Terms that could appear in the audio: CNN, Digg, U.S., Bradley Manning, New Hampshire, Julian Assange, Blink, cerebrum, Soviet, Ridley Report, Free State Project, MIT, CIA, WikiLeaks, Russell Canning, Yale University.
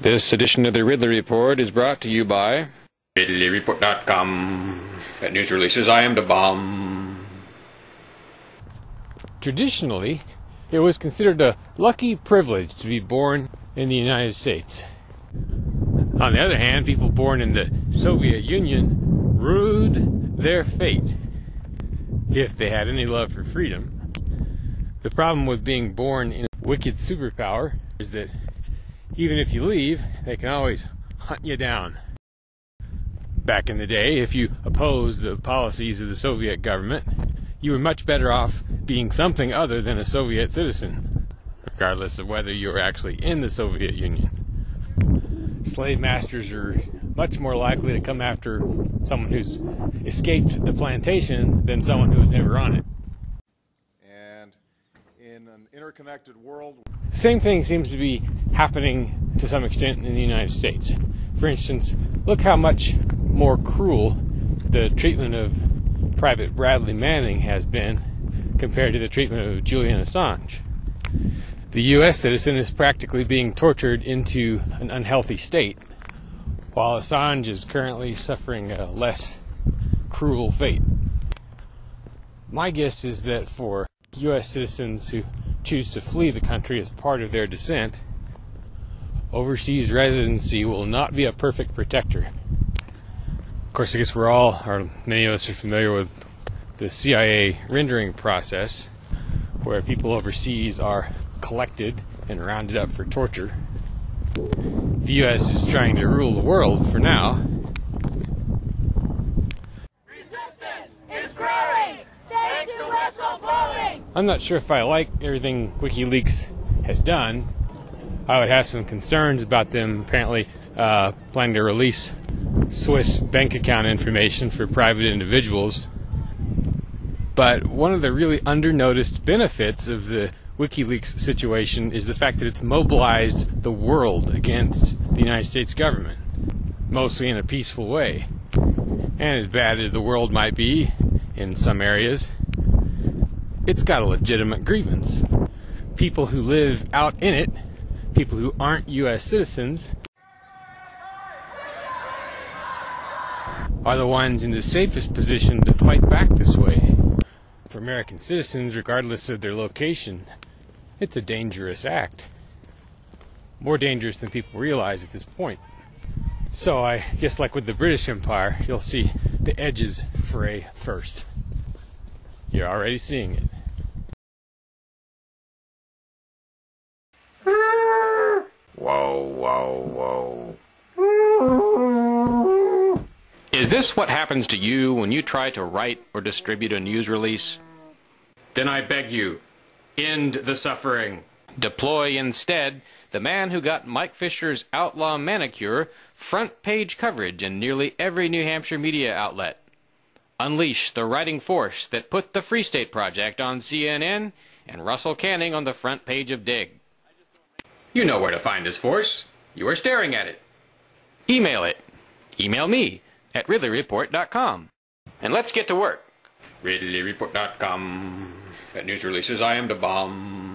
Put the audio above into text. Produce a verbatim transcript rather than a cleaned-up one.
This edition of the Ridley Report is brought to you by Ridley Report dot com. At news releases, I am the bomb. Traditionally, it was considered a lucky privilege to be born in the United States. On the other hand, people born in the Soviet Union rued their fate if they had any love for freedom. The problem with being born in a wicked superpower is that even if you leave, they can always hunt you down. Back in the day, if you opposed the policies of the Soviet government, you were much better off being something other than a Soviet citizen, regardless of whether you were actually in the Soviet Union. Slave masters are much more likely to come after someone who's escaped the plantation than someone who was never on it. And in an interconnected world... The same thing seems to be happening to some extent in the United States. For instance, look how much more cruel the treatment of Private Bradley Manning has been compared to the treatment of Julian Assange. The U S citizen is practically being tortured into an unhealthy state, while Assange is currently suffering a less cruel fate. My guess is that for U S citizens who choose to flee the country as part of their descent, overseas residency will not be a perfect protector. Of course, I guess we're all, or many of us, are familiar with the C I A rendering process, where people overseas are collected and rounded up for torture. The U S is trying to rule the world for now. I'm not sure if I like everything WikiLeaks has done. I would have some concerns about them apparently uh, planning to release Swiss bank account information for private individuals. But one of the really under-noticed benefits of the WikiLeaks situation is the fact that it's mobilized the world against the United States government, mostly in a peaceful way. And as bad as the world might be in some areas, it's got a legitimate grievance. People who live out in it, people who aren't U S citizens, are the ones in the safest position to fight back this way. For American citizens, regardless of their location, it's a dangerous act. More dangerous than people realize at this point. So I guess like with the British Empire, you'll see the edges fray first. You're already seeing it. Whoa, whoa, whoa. Is this what happens to you when you try to write or distribute a news release? Then I beg you, end the suffering. Deploy instead the man who got Mike Fisher's outlaw manicure front page coverage in nearly every New Hampshire media outlet. Unleash the writing force that put the Free State Project on C N N and Russell Canning on the front page of Digg. You know where to find this force. You are staring at it. Email it. Email me at Ridley Report dot com. And let's get to work. Ridley Report dot com. At news releases, I am the bomb.